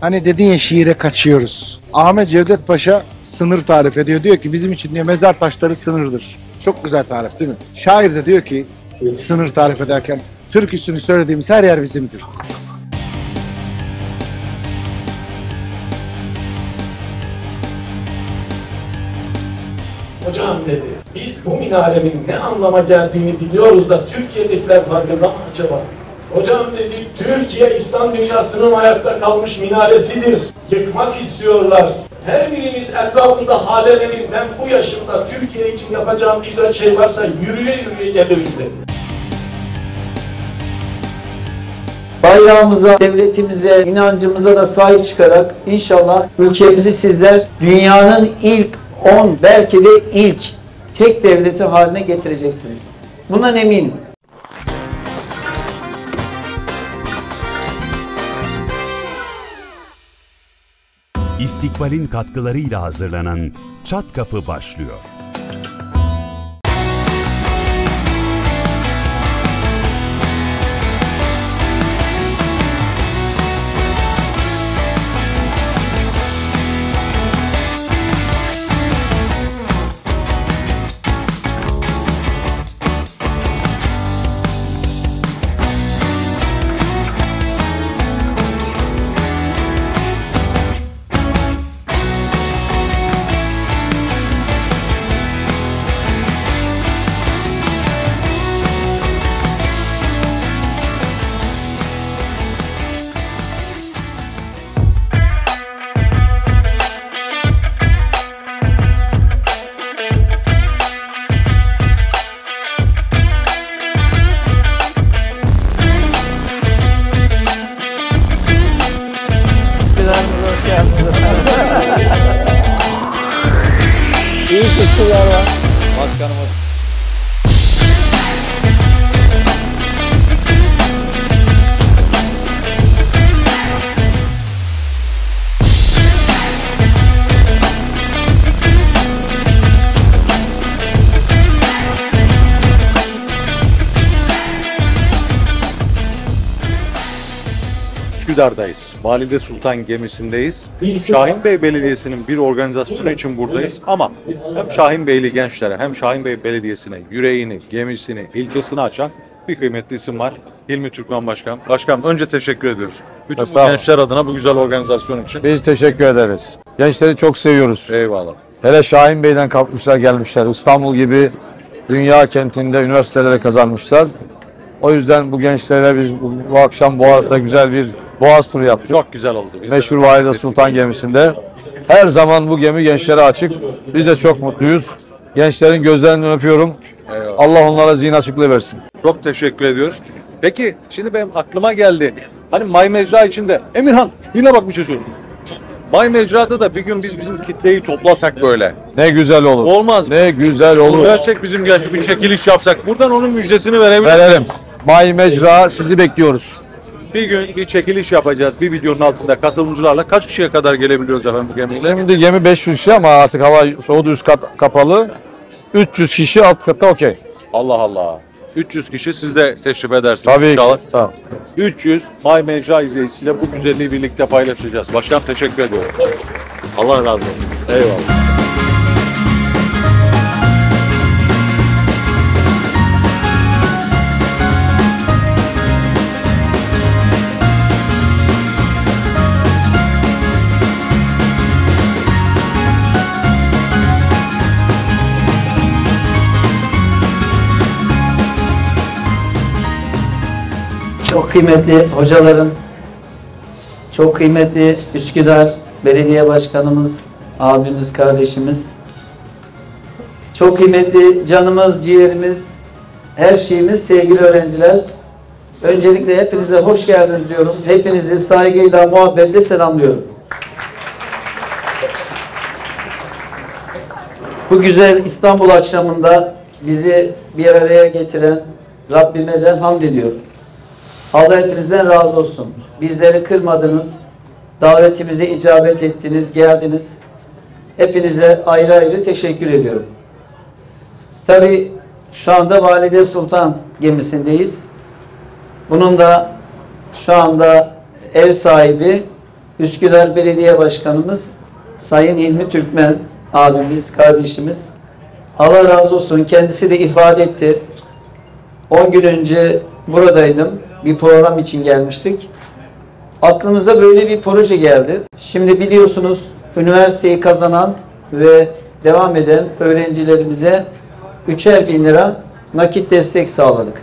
Hani dedin ya şiire kaçıyoruz. Ahmet Cevdet Paşa sınır tarif ediyor. Diyor ki bizim için diyor mezar taşları sınırdır. Çok güzel tarif değil mi? Şair de diyor ki sınır tarif ederken türküsünü söylediğimiz her yer bizimdir. Hocam dedi, biz bu minarenin ne anlama geldiğini biliyoruz da Türkiye'dekiler farkında mı acaba? Hocam dedi, Türkiye İslam dünyasının ayakta kalmış minaresidir. Yıkmak istiyorlar. Her birimiz etrafında halelerim, ben bu yaşımda Türkiye için yapacağım bir şey varsa yürüye yürüye gelirim dedi. Bayrağımıza, devletimize, inancımıza da sahip çıkarak inşallah ülkemizi sizler dünyanın ilk 10 belki de ilk tek devleti haline getireceksiniz. Bundan eminim. İstikbal'in katkılarıyla hazırlanan Çat Kapı başlıyor. Valide Sultan gemisindeyiz. Şahinbey Belediyesi'nin bir organizasyonu için buradayız ama hem Şahinbeyli gençlere hem Şahinbey Belediyesi'ne yüreğini, gemisini, ilçesini açan bir kıymetli isim var. Hilmi Türkmen Başkan. Başkanım önce teşekkür ediyoruz. Bütün gençler adına bu güzel organizasyon için. Biz teşekkür ederiz. Gençleri çok seviyoruz. Eyvallah. Hele Şahinbey'den kalkmışlar gelmişler. İstanbul gibi dünya kentinde üniversitelere kazanmışlar. O yüzden bu gençlere biz bu akşam Boğaz'da güzel bir Boğaz turu yaptık. Çok güzel oldu. Biz meşhur Valide Sultan gemisinde. Her zaman bu gemi gençlere açık. Biz de çok mutluyuz. Gençlerin gözlerinden öpüyorum. Eyvallah. Allah onlara zihin açıklığı versin. Çok teşekkür ediyoruz. Peki şimdi benim aklıma geldi. Hani MyMecra içinde Emirhan yine bak bir şey söyleyeyim. MyMecra'da da bir gün biz bizim kitleyi toplasak böyle. Ne güzel olur. Olmaz mı? Ne güzel olur. Gerçek bizim gerçek bir çekiliş yapsak. Buradan onun müjdesini verebiliriz. Verelim. MyMecra sizi bekliyoruz. Bir gün bir çekiliş yapacağız. Bir videonun altında katılımcılarla kaç kişiye kadar gelebiliyoruz efendim bu gemiyle? Şimdi gemi 500 kişi ama artık hava soğudu, üst kat kapalı. 300 kişi alt katta okey. Allah Allah. 300 kişi siz de teşrif edersiniz. Tabii ki. Tamam. 300 MyMecra izleyicisiyle bu güzelliği birlikte paylaşacağız. Başkan teşekkür ediyorum. Allah razı olsun. Eyvallah. Çok kıymetli hocalarım, çok kıymetli Üsküdar Belediye Başkanımız, abimiz, kardeşimiz, çok kıymetli canımız, ciğerimiz, her şeyimiz sevgili öğrenciler. Öncelikle hepinize hoş geldiniz diyorum. Hepinizi saygıyla, muhabbetle selamlıyorum. Bu güzel İstanbul akşamında bizi bir araya getiren Rabbime de hamd ediyorum. Allah hepinizden razı olsun. Bizleri kırmadınız, davetimize icabet ettiniz, geldiniz. Hepinize ayrı ayrı teşekkür ediyorum. Tabii şu anda Valide Sultan gemisindeyiz. Bunun da şu anda ev sahibi Üsküdar Belediye Başkanımız Sayın Hilmi Türkmen abimiz, kardeşimiz. Allah razı olsun. Kendisi de ifade etti. 10 gün önce buradaydım. Bir program için gelmiştik. Aklımıza böyle bir proje geldi. Şimdi biliyorsunuz üniversiteyi kazanan ve devam eden öğrencilerimize 3'er bin lira nakit destek sağladık.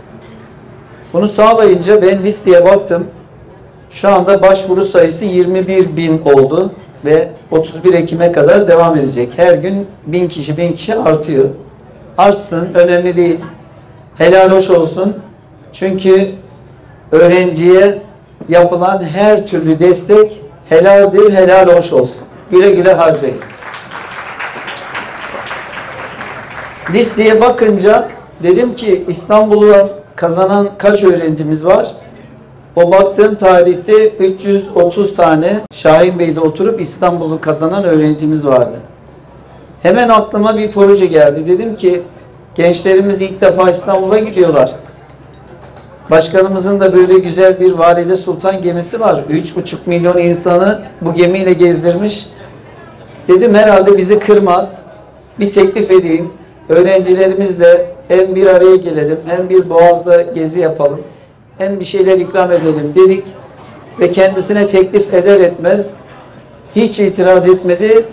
Bunu sağlayınca ben listeye baktım. Şu anda başvuru sayısı 21.000 oldu ve 31 Ekim'e kadar devam edecek. Her gün 1000 kişi artıyor. Artsın, önemli değil. Helal hoş olsun. Çünkü öğrenciye yapılan her türlü destek helal değil, helal hoş olsun. Güle güle harcayın. Listeye bakınca dedim ki İstanbul'dan kazanan kaç öğrencimiz var? O baktığım tarihte 330 tane Şahinbey'de oturup İstanbul'u kazanan öğrencimiz vardı. Hemen aklıma bir proje geldi. Dedim ki gençlerimiz ilk defa İstanbul'a gidiyorlar. Başkanımızın da böyle güzel bir Valide Sultan gemisi var. 3,5 milyon insanı bu gemiyle gezdirmiş. Dedim herhalde bizi kırmaz. Bir teklif edeyim. Öğrencilerimizle hem bir araya gelelim, hem bir boğazda gezi yapalım, hem bir şeyler ikram edelim dedik ve kendisine teklif eder etmez hiç itiraz etmedi.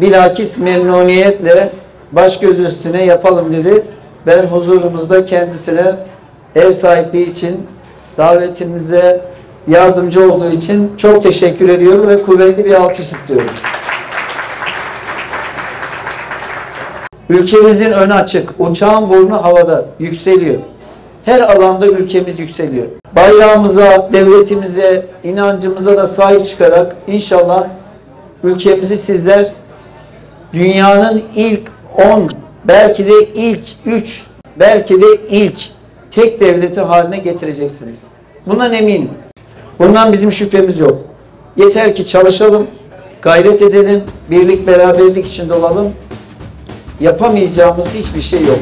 Bilakis memnuniyetle baş göz üstüne yapalım dedi. Ben huzurumuzda kendisine ev sahipliği için, davetimize yardımcı olduğu için çok teşekkür ediyorum ve kuvvetli bir alkış istiyorum. Ülkemizin önü açık, uçağın burnu havada, yükseliyor. Her alanda ülkemiz yükseliyor. Bayrağımıza, devletimize, inancımıza da sahip çıkarak inşallah ülkemizi sizler dünyanın ilk 10, belki de ilk 3, belki de ilk tek devleti haline getireceksiniz. Bundan eminim. Bundan bizim şüphemiz yok. Yeter ki çalışalım, gayret edelim, birlik beraberlik içinde olalım. Yapamayacağımız hiçbir şey yok.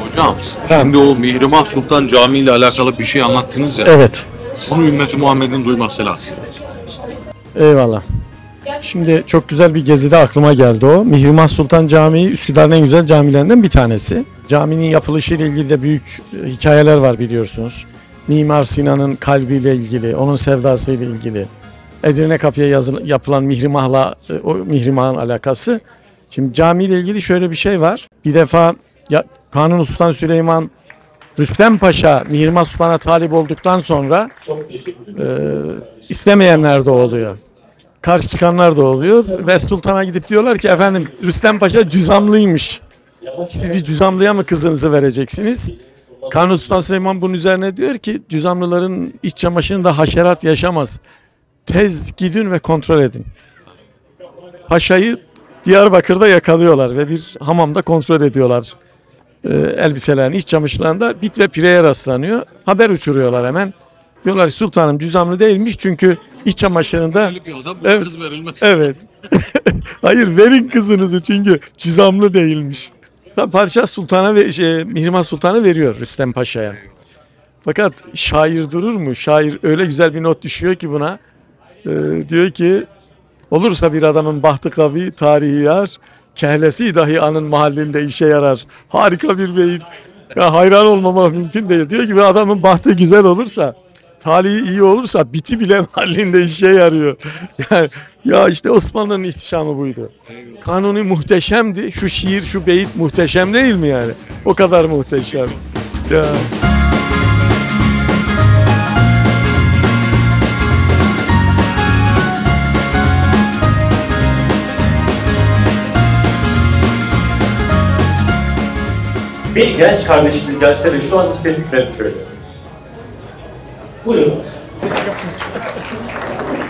Hocam, şimdi o Mihrimah Sultan Camii ile alakalı bir şey anlattınız ya. Evet. Bunu ümmeti Muhammed'in duyması lazım. Eyvallah. Şimdi çok güzel bir gezide aklıma geldi o. Mihrimah Sultan Camii Üsküdar'ın en güzel camilerinden bir tanesi. Caminin yapılışıyla ilgili de büyük hikayeler var biliyorsunuz. Mimar Sinan'ın kalbiyle ilgili, onun sevdasıyla ilgili. Edirne Kapı'ya yapılan Mihrimah'la, o Mihrimah'ın alakası. Şimdi camiyle ilgili şöyle bir şey var. Bir defa Kanuni Sultan Süleyman, Rüstem Paşa Mihrimah Sultan'a talip olduktan sonra istemeyenler de oluyor. Karşı çıkanlar da oluyor ve sultana gidip diyorlar ki efendim Rüstem Paşa cüzamlıymış. Siz bir cüzamlıya mı kızınızı vereceksiniz? Kanuni Sultan Süleyman bunun üzerine diyor ki cüzamlıların iç çamaşırında haşerat yaşamaz. Tez gidin ve kontrol edin. Paşa'yı Diyarbakır'da yakalıyorlar ve bir hamamda kontrol ediyorlar. Elbiselerin iç çamaşırlarında bit ve pireye rastlanıyor. Haber uçuruyorlar hemen. Diyorlar ki sultanım cüzamlı değilmiş çünkü iç çamaşırında evet, kız verilmez. Evet. Hayır verin kızınızı çünkü cüzamlı değilmiş. Padişah sultana ve Mihrimah Sultan'ı veriyor Rüstem Paşa'ya. Fakat şair durur mu? Şair öyle güzel bir not düşüyor ki buna. Diyor ki olursa bir adamın bahtı kavi tarihi yar, kehlesi dahi anın mahallinde işe yarar. Harika bir beyit. Ya hayran olmamak mümkün değil. Diyor ki bir adamın bahtı güzel olursa, talihi iyi olursa biti bile mahallinde işe yarıyor. Yani, ya işte Osmanlı'nın ihtişamı buydu. Kanuni muhteşemdi. Şu şiir, şu beyit muhteşem değil mi yani? O kadar muhteşem. Ya. Bir genç kardeşimiz gelse ve şu an istediklerini söylesin. Buyurun.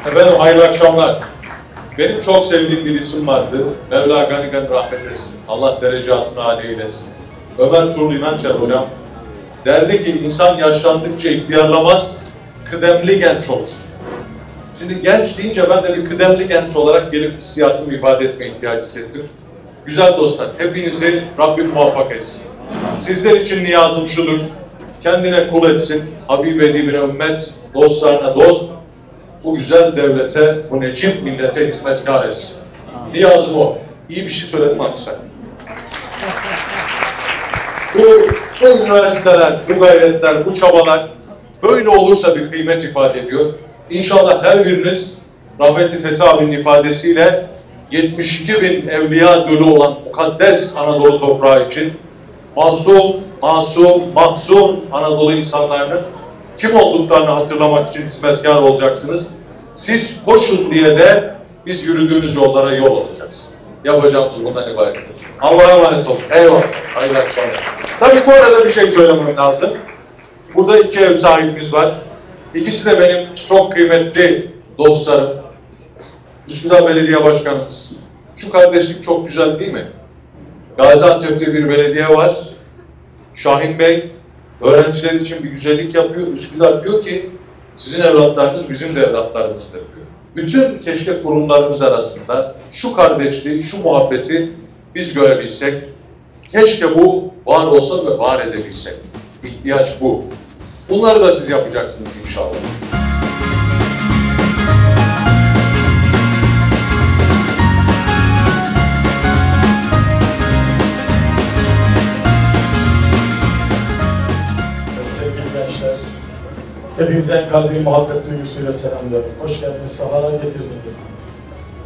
Efendim hayırlı akşamlar. Benim çok sevdiğim bir isim vardı. Mevla ganigan rahmet etsin. Allah derecatını âli eylesin. Ömer Tuğrul İnançer hocam. Derdi ki insan yaşlandıkça ihtiyarlamaz, kıdemli genç olur. Şimdi genç deyince ben de bir kıdemli genç olarak gelip hissiyatımı ifade etme ihtiyacı hissettim. Güzel dostlar, hepinizi Rabbim muvaffak etsin. Sizler için niyazım şudur: kendine kul etsin, Habib-i Edibine ümmet, dostlarına dost, bu güzel devlete, bu necip millete hizmetkar etsin. Niyazım o. İyi bir şey söyledim arkadaşlar. Bu üniversiteler, bu gayretler, bu çabalar böyle olursa bir kıymet ifade ediyor. İnşallah her biriniz rahmetli Fethi abinin ifadesiyle 72 bin evliya dölü olan mukaddes Anadolu toprağı için masum, mahzun Anadolu insanlarının kim olduklarını hatırlamak için hizmetkar olacaksınız. Siz koşun diye de biz yürüdüğünüz yollara yol olacağız. Yapacağımız bundan ibaret. Allah'a emanet olun. Eyvallah. Hayırlı akşamlar. Tabii bu arada bir şey söylemem lazım. Burada iki ev sahibimiz var. İkisi de benim çok kıymetli dostlarım. Üsküdar Belediye Başkanımız. Şu kardeşlik çok güzel değil mi? Gaziantep'te bir belediye var. Şahin Bey öğrenciler için bir güzellik yapıyor. Üsküdar diyor ki sizin evlatlarınız bizim de evlatlarımızdır diyor. Bütün keşke kurumlarımız arasında şu kardeşliği, şu muhabbeti biz görebilsek. Keşke bu var olsa ve var edebilsek. İhtiyaç bu. Bunları da siz yapacaksınız inşallah. Sevgili gençler, hepinize en kalbi muhabbet duygusuyla selamlıyorum. Hoş geldiniz, sahalara getirdiniz.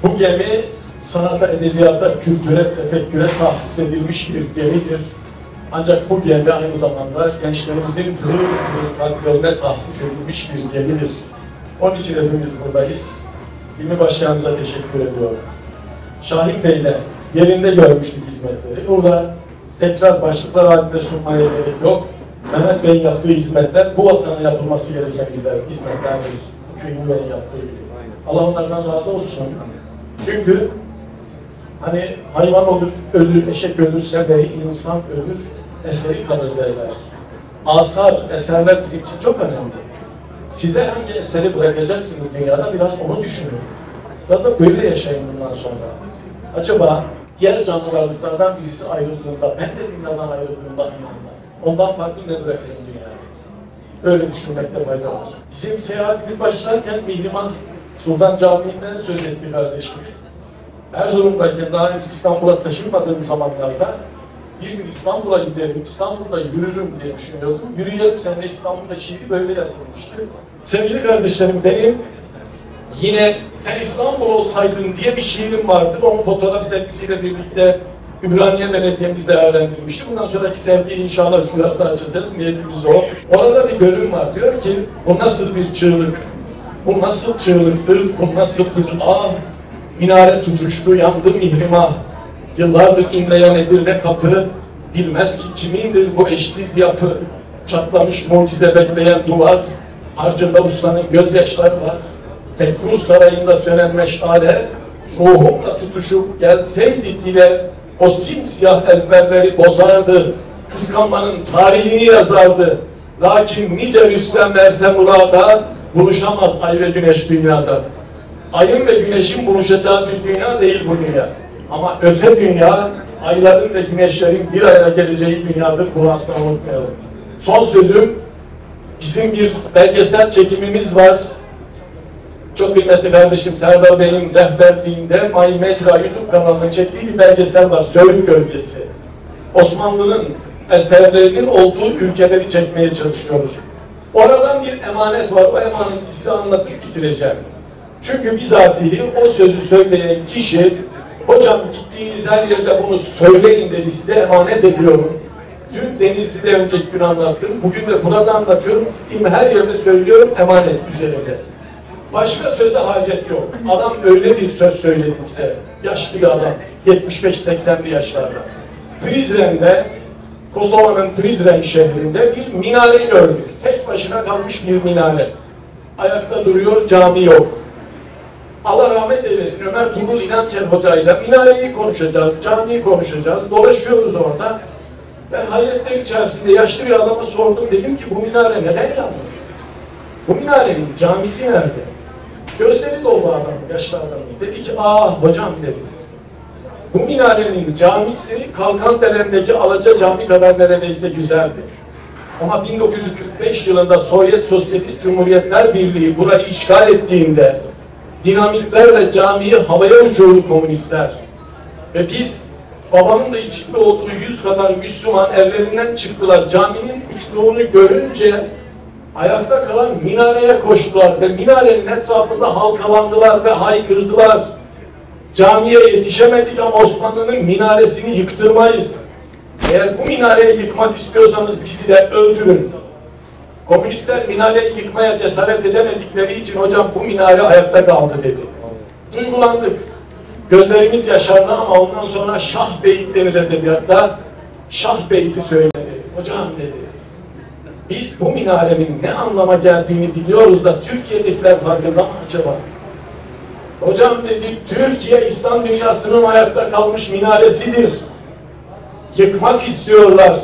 Bu gemi sanata, edebiyata, kültüre, tefekküre tahsis edilmiş bir gemidir. Ancak bu gemi aynı zamanda gençlerimizin kalplerine tahsis edilmiş bir gemidir. Onun için hepimiz buradayız. Hilmi Başkanımıza teşekkür ediyorum. Şahin Bey'le yerinde görmüştük hizmetleri. Burada tekrar başlıklar halinde sunmaya gerek yok. Mehmet Bey'in yaptığı hizmetler bu vatana yapılması gereken hizmetlerdir. Hilmi Bey'in yaptığı gibi. Allah onlardan razı olsun. Çünkü hani hayvan olur, ölür, eşek ölürse beri insan ölür, eseri kalır derler. Asar, eserler bizim için çok önemli. Size hangi eseri bırakacaksınız dünyada biraz onu düşünün. Biraz da böyle yaşayın bundan sonra. Acaba diğer canlılardan birisi ayrıldığında, ben de dünyadan ayrıldığımda anlamda, ondan farklı ne bırakırım dünyaya? Böyle düşünmekte fayda var. Bizim seyahatimiz başlarken Mihrimah Sultan Camii'nden söz etti kardeşimiz. Erzurum'dayken daha önce İstanbul'a taşınmadığım zamanlarda bir gün İstanbul'a giderim, İstanbul'da yürürüm diye düşünüyordum. Yürüyelim seninle İstanbul'da şiiri böyle yazılmıştı. Sevgili kardeşlerim benim yine sen İstanbul olsaydın diye bir şiirim vardı. Onun fotoğraf sergisiyle birlikte Ümraniye Belediye'miz değerlendirmişti. Bundan sonraki sergiyi inşallah Üsküdar'da açacağız. Niyetimiz o. Orada bir bölüm var. Diyor ki bu nasıl bir çığlık? Bu nasıl çığlıktır? Bu nasıl bir ah? Minare tutuştu, yandı Mihrimah. Yıllardır inleyen Edirne kapı, bilmez ki kimindir bu eşsiz yapı. Çatlamış mucize bekleyen duvar, harcında ustanın gözyaşları var. Tekfur sarayında sönen meşale, ruhumla tutuşup gelseydi dile, o simsiyah ezberleri bozardı. Kıskanmanın tarihini yazardı. Lakin nice Rüstem verse murada, buluşamaz ay ve güneş dünyada. Ayın ve güneşin buluşacağı bir dünya değil bu dünya. Ama öte dünya, ayların ve güneşlerin bir araya geleceği dünyadır. Bunu asla unutmayalım. Son sözüm, bizim bir belgesel çekimimiz var. Çok kıymetli kardeşim Serdar Bey'in rehberliğinde MyMecra YouTube kanalının çektiği bir belgesel var. Söğüt Gölgesi. Osmanlı'nın eserlerinin olduğu ülkeleri çekmeye çalışıyoruz. Oradan bir emanet var. O emaneti size anlatıp bitireceğim. Çünkü bizatihi o sözü söyleyen kişi, hocam gittiğiniz her yerde bunu söyleyin dedi, size emanet ediyorum. Dün Denizli'de önceki gün anlattım, bugün de burada anlatıyorum. Şimdi her yerde söylüyorum, emanet üzerinde. Başka söze hacet yok. Adam öyle bir söz söyledi bize, yaşlı bir adam, 75-80'li yaşlarda. Prizren'de, Kosova'nın Prizren şehrinde bir minare gördük. Tek başına kalmış bir minare. Ayakta duruyor, cami yok. Allah rahmet eylesin Ömer Tuğrul İnançer hocayla minareyi konuşacağız, camiyi konuşacağız, dolaşıyoruz orada. Ben hayretler içerisinde yaşlı bir adama sordum, dedim ki bu minare neden yalnız? Bu minarenin camisi nerede? Gözleri doldu adam, yaşlı adam. Dedi ki, aa hocam dedi, bu minarenin camisi Kalkandelen'deki Alaca Camii kadar neredeyse güzeldi. Ama 1945 yılında Sovyet Sosyalist Cumhuriyetler Birliği burayı işgal ettiğinde dinamitlerle camiyi havaya uçurdu komünistler. Ve biz, babamın da içinde olduğu 100 kadar Müslüman evlerinden çıktılar. Caminin uçtuğunu görünce ayakta kalan minareye koştular ve minarenin etrafında halkalandılar ve haykırdılar. Camiye yetişemedik ama Osmanlı'nın minaresini yıktırmayız. Eğer bu minareyi yıkmak istiyorsanız bizi de öldürün. Komünistler minareyi yıkmaya cesaret edemedikleri için hocam bu minare ayakta kaldı dedi. Duygulandık. Gözlerimiz yaşardı ama ondan sonra Şah Beyt denir edebiyatta. Şah Beyt'i söyledi. Hocam dedi, biz bu minarenin ne anlama geldiğini biliyoruz da Türkiye'dekiler farkında mı acaba? Hocam dedi, Türkiye İslam dünyasının ayakta kalmış minaresidir. Yıkmak istiyorlar.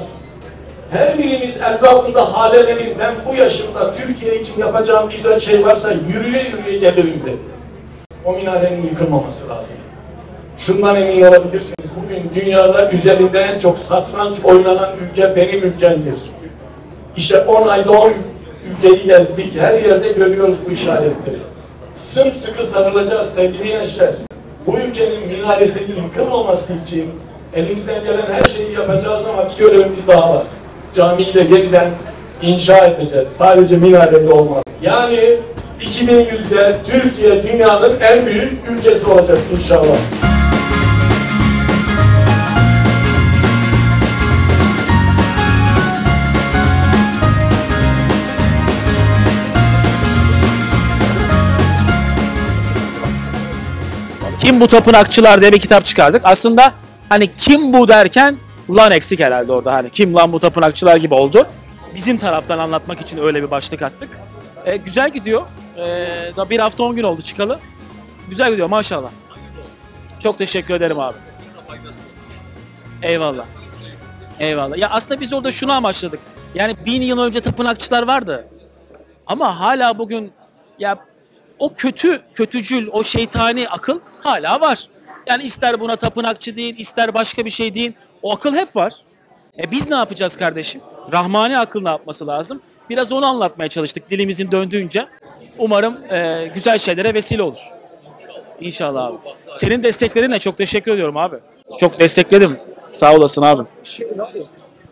Her birimiz etrafında halenelim, ben bu yaşımda Türkiye için yapacağım bir şey varsa yürüye yürüye gelirim dedi. O minarenin yıkılmaması lazım. Şundan emin olabilirsiniz, bugün dünyada üzerinde en çok satranç oynanan ülke benim ülkemdir. İşte 10 ayda 10 ülkeyi gezdik, her yerde görüyoruz bu işaretleri. Sımsıkı sarılacağız sevgili gençler. Bu ülkenin minaresinin yıkılmaması için elimizden gelen her şeyi yapacağız ama bir görevimiz daha var. Camiyi de yeniden inşa edeceğiz. Sadece minarede olmaz. Yani 2100'de Türkiye dünyanın en büyük ülkesi olacak inşallah. Kim bu tapınakçılar diye bir kitap çıkardık. Aslında hani kim bu derken lan eksik herhalde orada, hani kim lan bu tapınakçılar gibi oldu. Bizim taraftan anlatmak için öyle bir başlık attık. Güzel gidiyor. Da bir hafta 10 gün oldu çıkalı. Güzel gidiyor maşallah. Çok teşekkür ederim abi. Eyvallah. Eyvallah. Ya aslında biz orada şunu amaçladık. Yani 1000 yıl önce tapınakçılar vardı. Ama hala bugün ya o kötücül, o şeytani akıl hala var. Yani ister buna tapınakçı deyin, ister başka bir şey deyin. O akıl hep var. Biz ne yapacağız kardeşim? Rahmani akıl ne yapması lazım? Biraz onu anlatmaya çalıştık dilimizin döndüğünce. Umarım güzel şeylere vesile olur. İnşallah abi. Senin desteklerinle çok teşekkür ediyorum abi. Çok destekledim. Sağ olasın abi.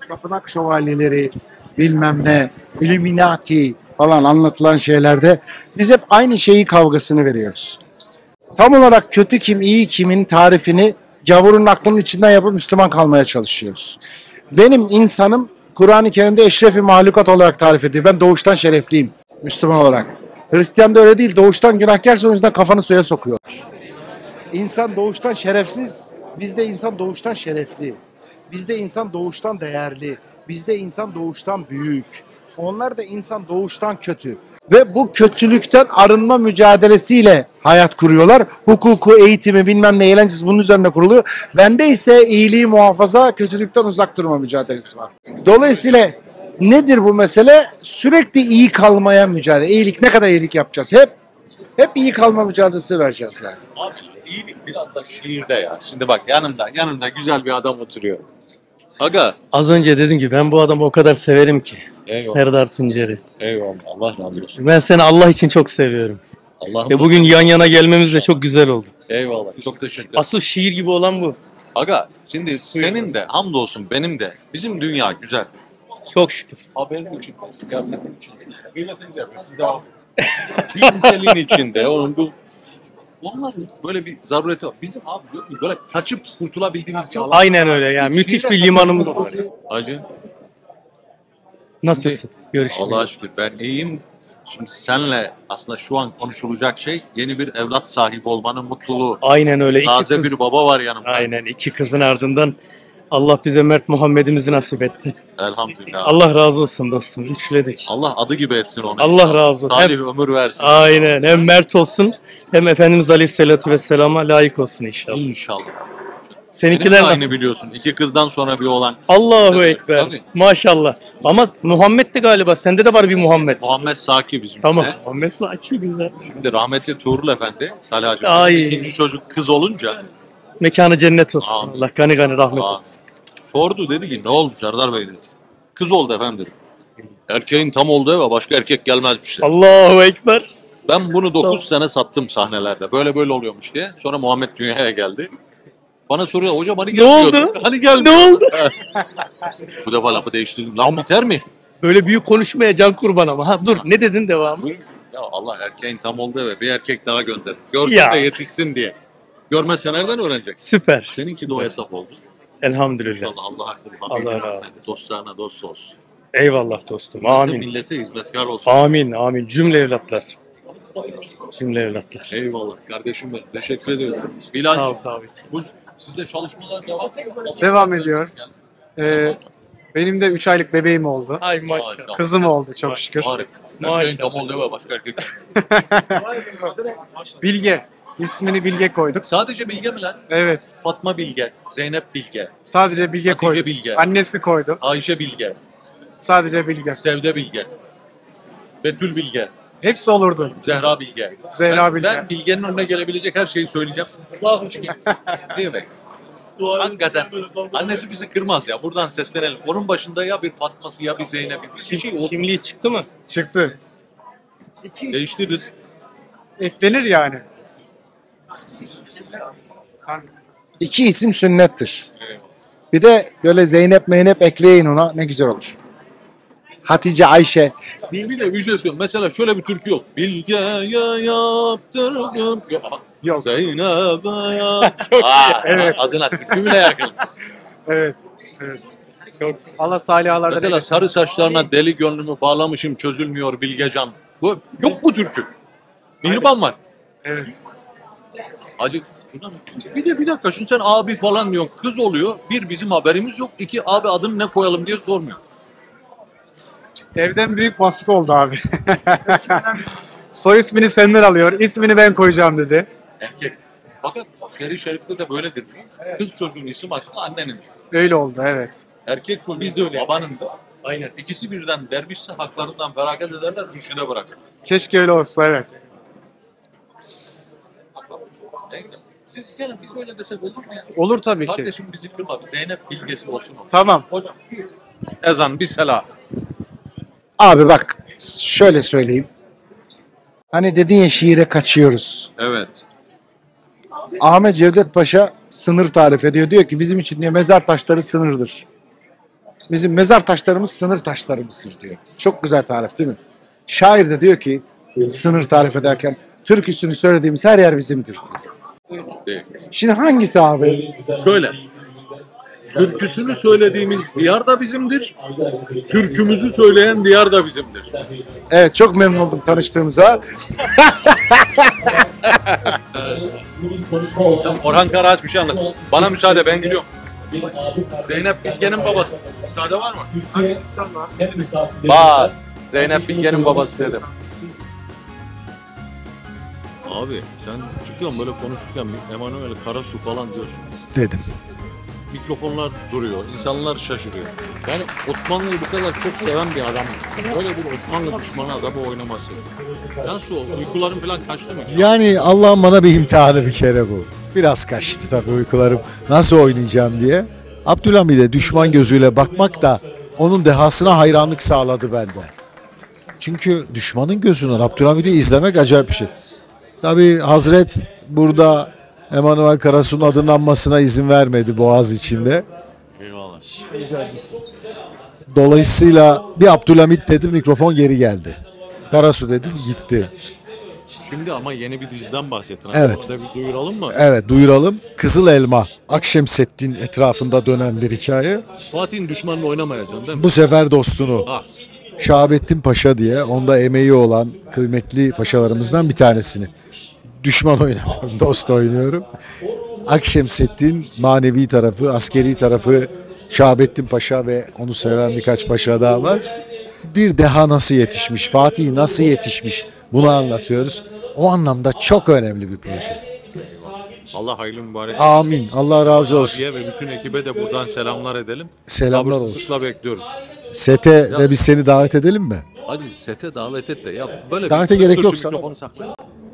Tapınak şövalyeleri, bilmem ne, Illuminati falan anlatılan şeylerde biz hep aynı şeyi kavgasını veriyoruz. Tam olarak kötü kim, iyi kimin tarifini gavurun aklının içinden yapıp Müslüman kalmaya çalışıyoruz. Benim insanım Kur'an-ı Kerim'de eşrefi mahlukat olarak tarif ediyor. Ben doğuştan şerefliyim Müslüman olarak. Hristiyan da öyle değil. Doğuştan günahkarsa o yüzden kafanı suya sokuyorlar. İnsan doğuştan şerefsiz. Bizde insan doğuştan şerefli. Bizde insan doğuştan değerli. Bizde insan doğuştan büyük. Onlar da insan doğuştan kötü. Ve bu kötülükten arınma mücadelesiyle hayat kuruyorlar. Hukuku, eğitimi, bilmem ne, eğlencesi bunun üzerine kuruluyor. Bende ise iyiliği muhafaza, kötülükten uzak durma mücadelesi var. Dolayısıyla nedir bu mesele? Sürekli iyi kalmaya mücadele. İyilik, ne kadar iyilik yapacağız? Hep iyi kalma mücadelesi vereceğiz yani. Abi iyilik biraz da şiirde ya. Şimdi bak yanımda güzel bir adam oturuyor. Aga. Az önce dedim ki ben bu adamı o kadar severim ki. Eyvallah. Serdar Tuncer'i. Eyvallah. Allah razı olsun. Ben seni Allah için çok seviyorum. Ve bugün yan yana gelmemiz de çok güzel oldu. Eyvallah. Çok teşekkür ederim. Asıl şiir gibi olan bu. Aga şimdi senin de hamdolsun benim de bizim dünya güzel. Çok şükür. Haberin için, siyasetin için. Kıymetimiz yapıyoruz. Bilgeliğin içinde. Onlar böyle bir zarureti var. Bizim abi böyle kaçıp kurtulabildiğimiz yalan. Aynen öyle yani. Müthiş bir limanımız var. Hacı. Nasılsın? Görüşürüz. Allah'a şükür ben iyiyim. Şimdi senle aslında şu an konuşulacak şey yeni bir evlat sahibi olmanın mutluluğu. Aynen öyle. Taze bir baba var yanımda. Aynen, 2 kızın ardından Allah bize Mert Muhammed'imizi nasip etti. Elhamdülillah. Allah razı olsun dostum. Üçledik. Allah adı gibi etsin onu. Allah razı olsun. Salih ömür versin. Aynen. Hem Mert olsun hem Efendimiz Aleyhisselatü Vesselam'a layık olsun inşallah. İnşallah. Seninkiler nasıl? Aynı biliyorsun. İki kızdan sonra bir olan. Allahu Ekber. Tabii. Maşallah. Ama Muhammed'ti galiba. Sende de var bir Muhammed. Muhammed Saki bizim. Tamam. Muhammed Saki bizde. Şimdi rahmetli Tuğrul Efendi, Talha'cığım. İkinci çocuk kız olunca. Mekanı cennet olsun. Amin. Allah gani gani rahmet olsun. Sordu, dedi ki ne oldu Serdar Bey, dedi. Kız oldu efendim, dedi. Erkeğin tam oldu eve başka erkek gelmezmiş, dedi. Allahu Ekber. Ben bunu 9 sene sattım sahnelerde. Böyle böyle oluyormuş diye. Sonra Muhammed dünyaya geldi. Bana soruyor, hocam hani gelmiyordu? Hani gelmiyor. Ne oldu? Bu defa lafı değiştirdim. Lan biter mi? Böyle büyük konuşmaya can kurban ama. Ha, dur ne dedin devamı? Ya Allah, erkeğin tam oldu eve bir erkek daha gönderdi. Görsün ya, de yetişsin diye. Görmezse nereden öğrenecek? Süper. Seninki süper de o hesap oldu. Elhamdülillah. İnşallah Allah razı olsun. Dostlarına dost olsun. Eyvallah dostum. Amin. Millete hizmetkar olsun. Amin amin. Cümle evlatlar. Cümle evlatlar. Eyvallah kardeşim benim. Teşekkür ediyorum. Bilal'cığım, sizde çalışmalar devam ediyor. Benim de 3 aylık bebeğim oldu. Ay maşallah. Kızım oldu çok şükür. Bilge. İsmini Bilge koyduk. Sadece Bilge mi lan? Evet. Fatma Bilge, Zeynep Bilge. Sadece Bilge koyduk. Bilge. Annesi koydu. Ayşe Bilge. Sadece Bilge. Sevde Bilge. Betül Bilge. Hepsi olurdu. Zehra Bilge. Zehra Bilge. Ben Bilge'nin önüne gelebilecek her şeyi söyleyeceğim. Allah hoş geldin. Değil mi? Hakikaten. Annesi bizi kırmaz ya. Buradan seslenelim. Onun başında ya bir Fatma'sı ya bir Zeynep'i. Bir şey olsun. Kimliği çıktı mı? Çıktı. Değiştiririz. Eklenir yani. İki isim sünnettir. Evet. Bir de böyle Zeynep Meynep ekleyin ona, ne güzel olur. Hatice, Ayşe. Bir de bir şey söylüyorum. Mesela şöyle bir türkü yok. Bilge'ye yaptırdım. Yok. Zeynep'e yaptırdım. Evet. Adına türkü bile yakın. Evet. Evet. Çok. Allah salihalarda. Mesela değil. Sarı saçlarına deli gönlümü bağlamışım, çözülmüyor Bilgecan. Bu, yok bu türkü. Mihrimah var. Evet. Acık. Bir dakika, şimdi sen abi falan yok, kız oluyor. Bir, bizim haberimiz yok. İki, abi adını ne koyalım diye sormuyor. Evden büyük baskı oldu abi. Soy ismini senden alıyor, ismini ben koyacağım dedi. Erkek. Fakat Şerif Şerif'te de böyledir. Evet. Kız çocuğun isim hakkında annenin. Öyle oldu, evet. Erkek çocuğun, biz de öyle. Babanın da. Aynen. İkisi birden dervişse haklarından feragat ederler, rüşüne bırakır. Keşke öyle olsa, evet. Siz gelin, biz öyle desek olur mu ya? Olur tabii ki. Kardeşim bizi kırma, Zeynep Bilgesi olsun. Tamam. Hocam, ezan bir selam. Abi bak, şöyle söyleyeyim. Hani dedin ya, şiire kaçıyoruz. Evet. Ahmet Cevdet Paşa sınır tarif ediyor. Diyor ki bizim için diyor, mezar taşları sınırdır. Bizim mezar taşlarımız sınır taşlarımızdır diyor. Çok güzel tarif değil mi? Şair de diyor ki sınır tarif ederken, türküsünü söylediğimiz her yer bizimdir diyor. Değil. Şimdi hangisi abi? Şöyle, türküsünü söylediğimiz diyar da bizimdir, türkümüzü söyleyen diyar da bizimdir. Evet, çok memnun oldum tanıştığımıza. Orhan Karaağaç bir şey anlat. Bana müsaade, ben gidiyorum. Zeynep Bilge'nin babası. Müsaade var mı? Bak, Zeynep Bilge'nin babası dedim. Abi sen çıkıyorsun böyle konuşurken Emanuel Karasu falan diyorsun. Dedim. Mikrofonlar duruyor, insanlar şaşırıyor. Yani Osmanlı'yı bu kadar çok seven bir adam. Böyle bir Osmanlı düşmanı adamı oynaması. Nasıl oldu? Uykuların falan kaçtı mı? Yani Allah'ım bana bir imtihanı bir kere bu. Biraz kaçtı tabii uykularım. Nasıl oynayacağım diye. Abdülhamid'e düşman gözüyle bakmak da onun dehasına hayranlık sağladı bende. Çünkü düşmanın gözünden Abdülhamid'i izlemek acayip bir şey. Tabii Hazret burada Emanuel Karasu'nun adının anmasına izin vermedi Boğaz içinde. Eyvallah. Dolayısıyla bir Abdülhamid dedim, mikrofon geri geldi. Karasu dedim, gitti. Şimdi ama yeni bir diziden bahsettin. Evet. Orada bir duyuralım mı? Evet, duyuralım. Kızıl Elma, Akşemsettin etrafında dönen bir hikaye. Fatih'in düşmanını oynamayacaksın değil mi? Bu sefer dostunu. Ha. Şahabettin Paşa diye, onda emeği olan kıymetli paşalarımızdan bir tanesini. Düşman oynamıyorum, dost oynuyorum. Akşemseddin manevi tarafı, askeri tarafı, Şahabettin Paşa ve onu seven birkaç paşa daha var. Bir deha nasıl yetişmiş, Fatih nasıl yetişmiş, bunu anlatıyoruz. O anlamda çok önemli bir proje. Allah hayırlı mübarek. Amin. Allah razı olsun. Ve bütün ekibe de buradan selamlar edelim. Selamlar olsun. Sabırsızlıkla bekliyoruz. Sete de biz seni davet edelim mi? Hadi sete davet et de. Ya böyle davete gerek yok sana.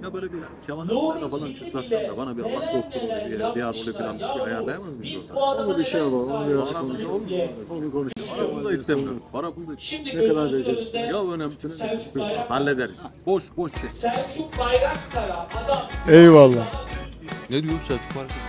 Ya böyle bir kemanlarla falan çıtlatsan da bana bir Allah dostu olur bir yer, bir arole falan bir şey ayarlayamaz mıyız? Ama bir şey var, onu biraz konuşalım. Onu konuşalım. Onu da istemiyorum. Para bunu da ne kadar vereceksin? Ya önemli değil. Hallederiz. Boş boş şey. Selçuk Bayraktar'a adam. Eyvallah. Ne diyor Selçuk Bayraktar'a?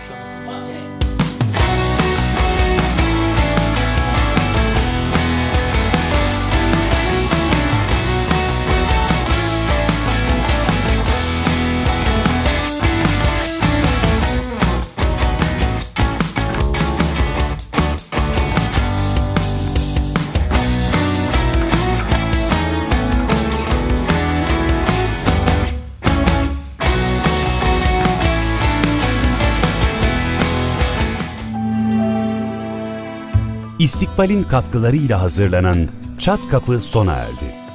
İstikbal'in katkılarıyla hazırlanan Çat Kapı sona erdi.